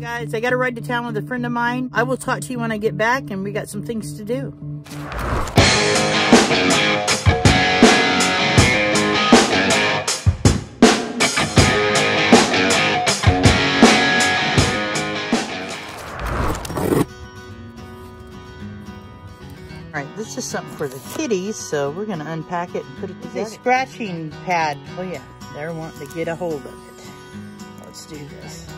Guys, I got to ride to town with a friend of mine. I will talk to you when I get back, and we got some things to do. All right, this is something for the kitties, so we're going to unpack it and put it together. It's a scratching pad. Oh yeah, they're wanting to get a hold of it. Let's do this.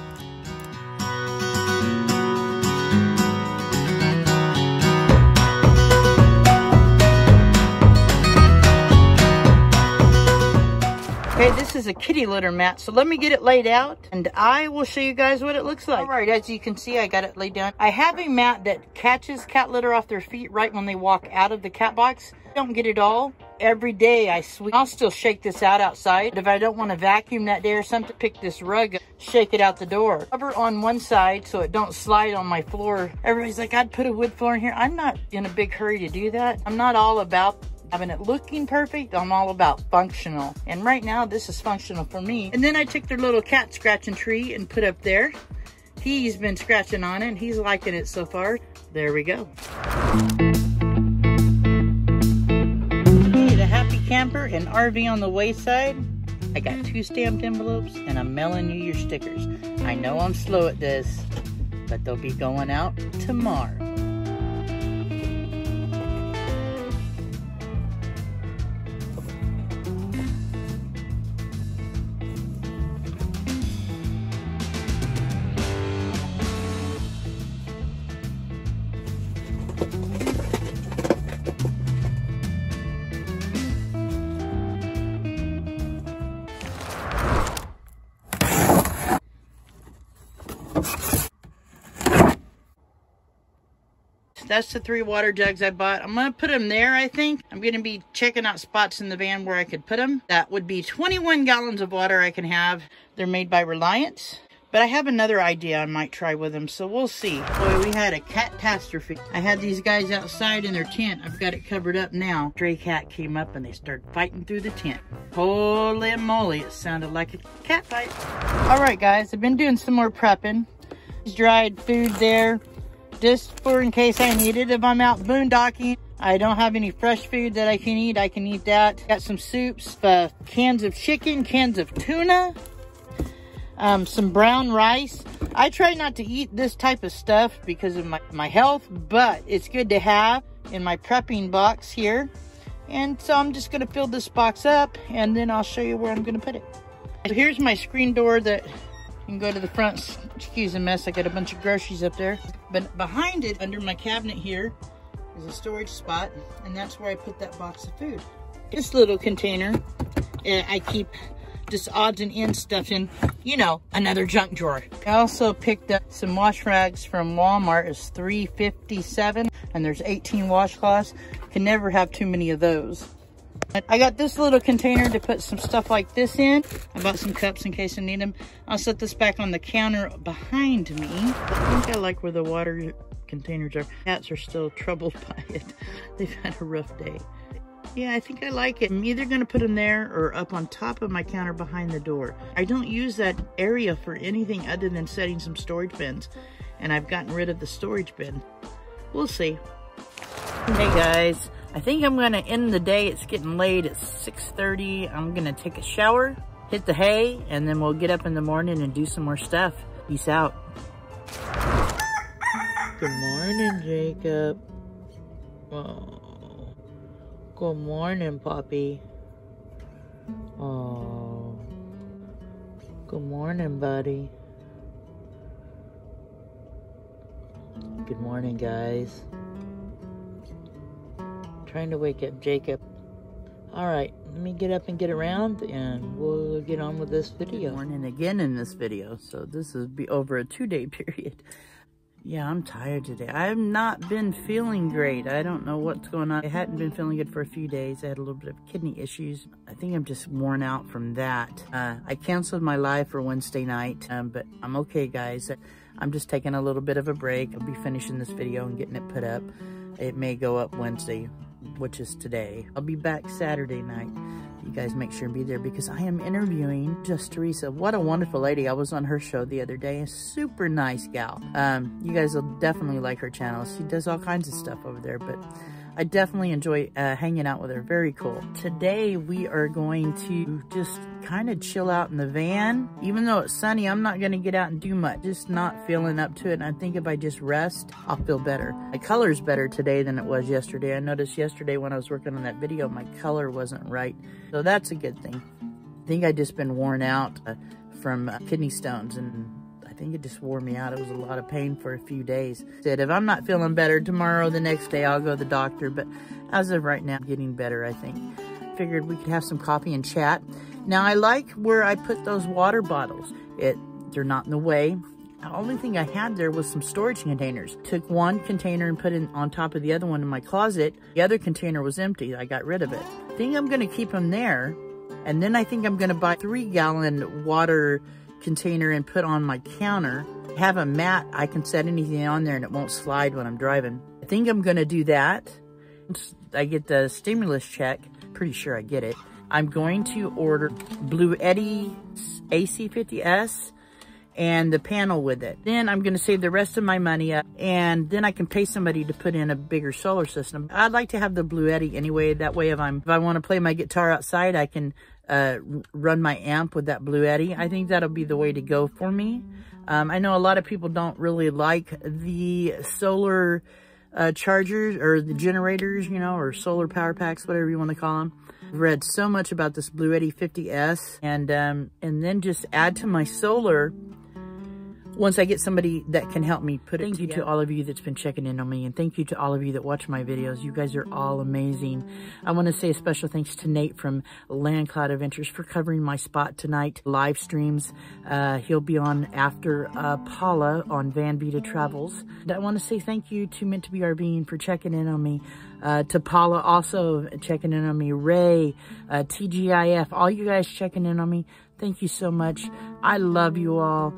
Okay, this is a kitty litter mat, so let me get it laid out and I will show you guys what it looks like. All right, as you can see, I got it laid down. I have a mat that catches cat litter off their feet right when they walk out of the cat box. I don't get it all every day. I sweep. I'll still shake this out outside, but if I don't want to vacuum that day or something, pick this rug up, shake it out the door. Cover on one side so it don't slide on my floor. Everybody's like, I'd put a wood floor in here. I'm not in a big hurry to do that. I'm not all about having it looking perfect. I'm all about functional, and right now this is functional for me. And then I took their little cat scratching tree and put up there. He's been scratching on it and he's liking it so far. There we go. Need a happy camper and RV on the wayside. I got 2 stamped envelopes and I'm mailing you your stickers. I know I'm slow at this, but they'll be going out tomorrow. That's the 3 water jugs I bought. I'm going to put them there, I think. I'm going to be checking out spots in the van where I could put them. That would be 21 gallons of water I can have. They're made by Reliance. But I have another idea I might try with them, so we'll see. Boy, we had a catastrophe. I had these guys outside in their tent. I've got it covered up now. Stray cat came up and they started fighting through the tent. Holy moly, it sounded like a cat fight. All right, guys, I've been doing some more prepping. Dried food there, just for in case I need it. If I'm out boondocking, I don't have any fresh food that I can eat. I can eat that. Got some soups, cans of chicken, cans of tuna, some brown rice. I try not to eat this type of stuff because of my health, but it's good to have in my prepping box here. And so I'm just gonna fill this box up and then I'll show you where I'm gonna put it. So here's my screen door that you can go to the front. Excuse the mess, I got a bunch of groceries up there. But behind it, under my cabinet here, is a storage spot, and that's where I put that box of food. This little container, I keep just odds and ends stuff in, you know, another junk drawer. I also picked up some wash rags from Walmart. It's $3.57, and there's 18 washcloths. Can never have too many of those. I got this little container to put some stuff like this in. I bought some cups in case I need them. I'll set this back on the counter behind me. I think I like where the water containers are. Cats are still troubled by it. They've had a rough day. Yeah, I think I like it. I'm either going to put them there or up on top of my counter behind the door. I don't use that area for anything other than setting some storage bins. And I've gotten rid of the storage bin. We'll see. Hey guys. I think I'm gonna end the day. It's getting late, it's 6:30. I'm gonna take a shower, hit the hay, and then we'll get up in the morning and do some more stuff. Peace out. Good morning, Jacob. Oh. Good morning, Poppy. Oh. Good morning, buddy. Good morning, guys. Trying to wake up Jacob. All right, let me get up and get around and we'll get on with this video. Good morning again in this video. So this is be over a 2-day period. Yeah, I'm tired today. I have not been feeling great. I don't know what's going on. I hadn't been feeling good for a few days. I had a little bit of kidney issues. I think I'm just worn out from that. I canceled my live for Wednesday night, but I'm okay, guys. I'm just taking a little bit of a break. I'll be finishing this video and getting it put up. It may go up Wednesday, which is today. I'll be back Saturday night. You guys make sure and be there because I am interviewing Just Teresa. What a wonderful lady. I was on her show the other day. A super nice gal. You guys will definitely like her channel. She does all kinds of stuff over there, but I definitely enjoy hanging out with her. Very cool. Today, we are going to just kind of chill out in the van. Even though it's sunny, I'm not going to get out and do much. Just not feeling up to it. And I think if I just rest, I'll feel better. My color's better today than it was yesterday. I noticed yesterday when I was working on that video, my color wasn't right. So that's a good thing. I think I'd just been worn out from kidney stones, and I think it just wore me out. It was a lot of pain for a few days. Said if I'm not feeling better tomorrow, the next day I'll go to the doctor. But as of right now, I'm getting better, I think. Figured we could have some coffee and chat. Now I like where I put those water bottles. They're not in the way. The only thing I had there was some storage containers. Took one container and put it on top of the other one in my closet. The other container was empty. I got rid of it. I think I'm gonna keep them there. And then I think I'm gonna buy a 3-gallon water container and put on my counter. Have a mat, I can set anything on there and it won't slide when I'm driving. I think I'm gonna do that. I get the stimulus check, pretty sure I get it. I'm going to order Bluetti AC50S and the panel with it. Then I'm gonna save the rest of my money up and then I can pay somebody to put in a bigger solar system. I'd like to have the Bluetti anyway, that way if I wanna play my guitar outside, I can run my amp with that Bluetti. I think that'll be the way to go for me. I know a lot of people don't really like the solar chargers or the generators, you know, or solar power packs, whatever you want to call them. I've read so much about this Bluetti 50S and then just add to my solar once I get somebody that can help me put it together. Thank you to all of you that's been checking in on me, and thank you to all of you that watch my videos. You guys are all amazing. I want to say a special thanks to Nate from Land Cloud Adventures for covering my spot tonight. Live streams. He'll be on after Paula on Van Vita Travels. And I want to say thank you to Meant to Be RVing for checking in on me. To Paula also checking in on me. Ray, TGIF, all you guys checking in on me. Thank you so much. I love you all.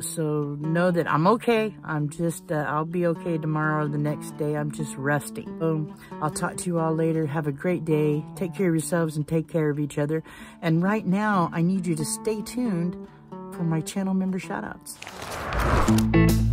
So know that I'm okay. I'm just, I'll be okay tomorrow or the next day. I'm just resting. So I'll talk to you all later. Have a great day. Take care of yourselves and take care of each other. And right now, I need you to stay tuned for my channel member shout outs.